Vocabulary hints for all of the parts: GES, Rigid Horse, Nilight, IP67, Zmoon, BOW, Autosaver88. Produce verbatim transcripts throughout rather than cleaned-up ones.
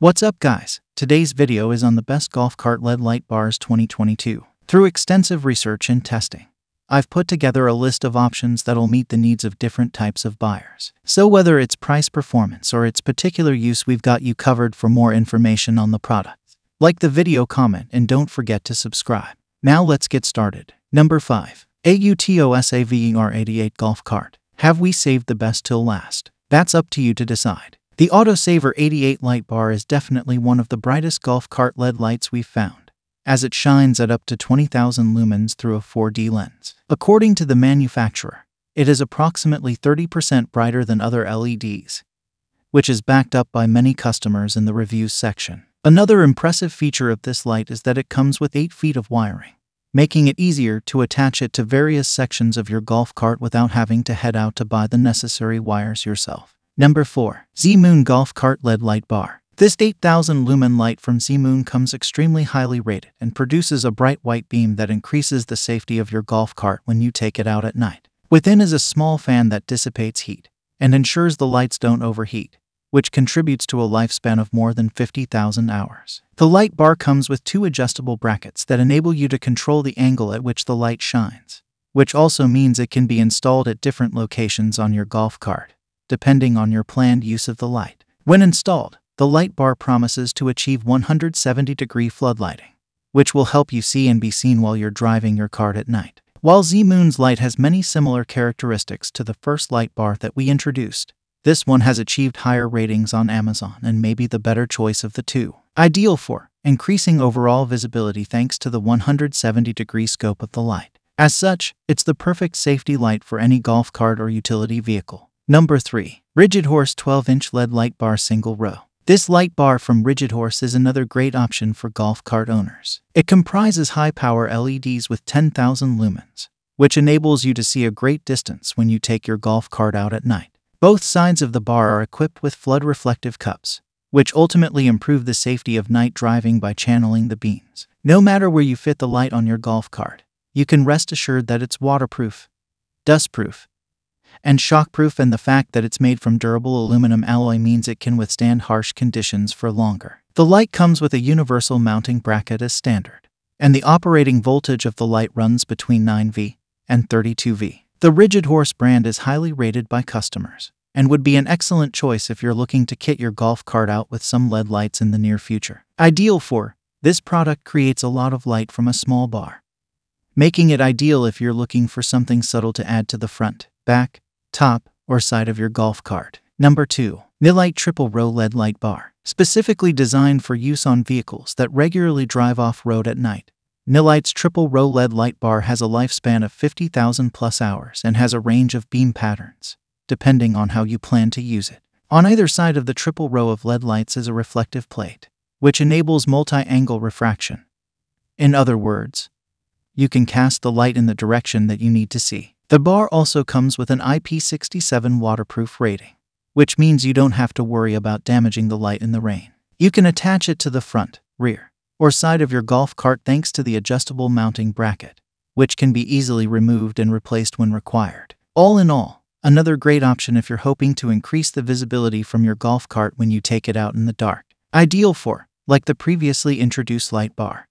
What's up, guys? Today's video is on the best golf cart L E D light bars twenty twenty-two. Through extensive research and testing, I've put together a list of options that'll meet the needs of different types of buyers. So whether it's price performance or its particular use, we've got you covered. For more information on the product, like the video, comment, and don't forget to subscribe. Now let's get started. Number five. Autosaver eighty-eight Golf Cart. Have we saved the best till last? That's up to you to decide. The Autosaver eighty-eight light bar is definitely one of the brightest golf cart L E D lights we've found, as it shines at up to twenty thousand lumens through a four D lens. According to the manufacturer, it is approximately thirty percent brighter than other L E Ds, which is backed up by many customers in the reviews section. Another impressive feature of this light is that it comes with eight feet of wiring, making it easier to attach it to various sections of your golf cart without having to head out to buy the necessary wires yourself. Number four. Zmoon Golf Cart L E D Light Bar. This eight thousand lumen light from Zmoon comes extremely highly rated and produces a bright white beam that increases the safety of your golf cart when you take it out at night. Within is a small fan that dissipates heat and ensures the lights don't overheat, which contributes to a lifespan of more than fifty thousand hours. The light bar comes with two adjustable brackets that enable you to control the angle at which the light shines, which also means it can be installed at different locations on your golf cart, depending on your planned use of the light. When installed, the light bar promises to achieve one hundred seventy degree floodlighting, which will help you see and be seen while you're driving your cart at night. While Zmoon's light has many similar characteristics to the first light bar that we introduced, this one has achieved higher ratings on Amazon and may be the better choice of the two. Ideal for increasing overall visibility thanks to the one hundred seventy degree scope of the light. As such, it's the perfect safety light for any golf cart or utility vehicle. Number three. Rigid Horse twelve inch L E D Light Bar Single Row. This light bar from Rigid Horse is another great option for golf cart owners. It comprises high-power L E Ds with ten thousand lumens, which enables you to see a great distance when you take your golf cart out at night. Both sides of the bar are equipped with flood-reflective cups, which ultimately improve the safety of night driving by channeling the beams. No matter where you fit the light on your golf cart, you can rest assured that it's waterproof, dustproof, and shockproof, and the fact that it's made from durable aluminum alloy means it can withstand harsh conditions for longer. The light comes with a universal mounting bracket as standard, and the operating voltage of the light runs between nine volts and thirty-two volts. The Rigid Horse brand is highly rated by customers and would be an excellent choice if you're looking to kit your golf cart out with some L E D lights in the near future. Ideal for this product creates a lot of light from a small bar, making it ideal if you're looking for something subtle to add to the front, back, top, or side of your golf cart. Number two. Nilight Triple Row L E D Light Bar. Specifically designed for use on vehicles that regularly drive off-road at night, Nilight's Triple Row L E D Light Bar has a lifespan of fifty thousand plus hours and has a range of beam patterns, depending on how you plan to use it. On either side of the triple row of L E D lights is a reflective plate, which enables multi-angle refraction. In other words, you can cast the light in the direction that you need to see. The bar also comes with an I P six seven waterproof rating, which means you don't have to worry about damaging the light in the rain. You can attach it to the front, rear, or side of your golf cart thanks to the adjustable mounting bracket, which can be easily removed and replaced when required. All in all, another great option if you're hoping to increase the visibility from your golf cart when you take it out in the dark. Ideal for, like the previously introduced light bar,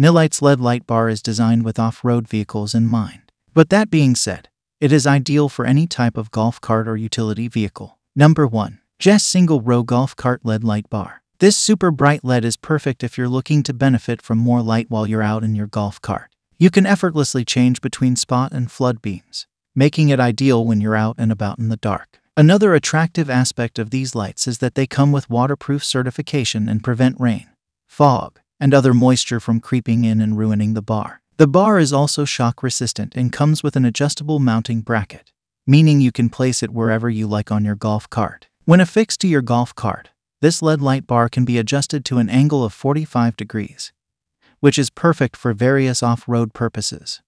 Nilight's L E D light bar is designed with off-road vehicles in mind. But that being said, it is ideal for any type of golf cart or utility vehicle. Number one. G E S Single Row Golf Cart L E D Light Bar. This super bright L E D is perfect if you're looking to benefit from more light while you're out in your golf cart. You can effortlessly change between spot and flood beams, making it ideal when you're out and about in the dark. Another attractive aspect of these lights is that they come with waterproof certification and prevent rain, fog, and other moisture from creeping in and ruining the bar. The bar is also shock resistant and comes with an adjustable mounting bracket, meaning you can place it wherever you like on your golf cart. When affixed to your golf cart, this L E D light bar can be adjusted to an angle of forty-five degrees, which is perfect for various off-road purposes,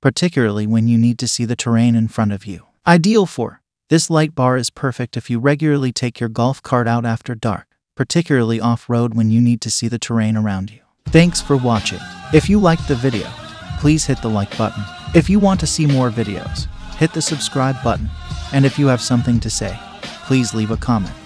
particularly when you need to see the terrain in front of you. Ideal for, this light bar is perfect if you regularly take your golf cart out after dark, particularly off-road when you need to see the terrain around you. Thanks for watching. If you liked the video, please hit the like button. If you want to see more videos, hit the subscribe button. And if you have something to say, please leave a comment.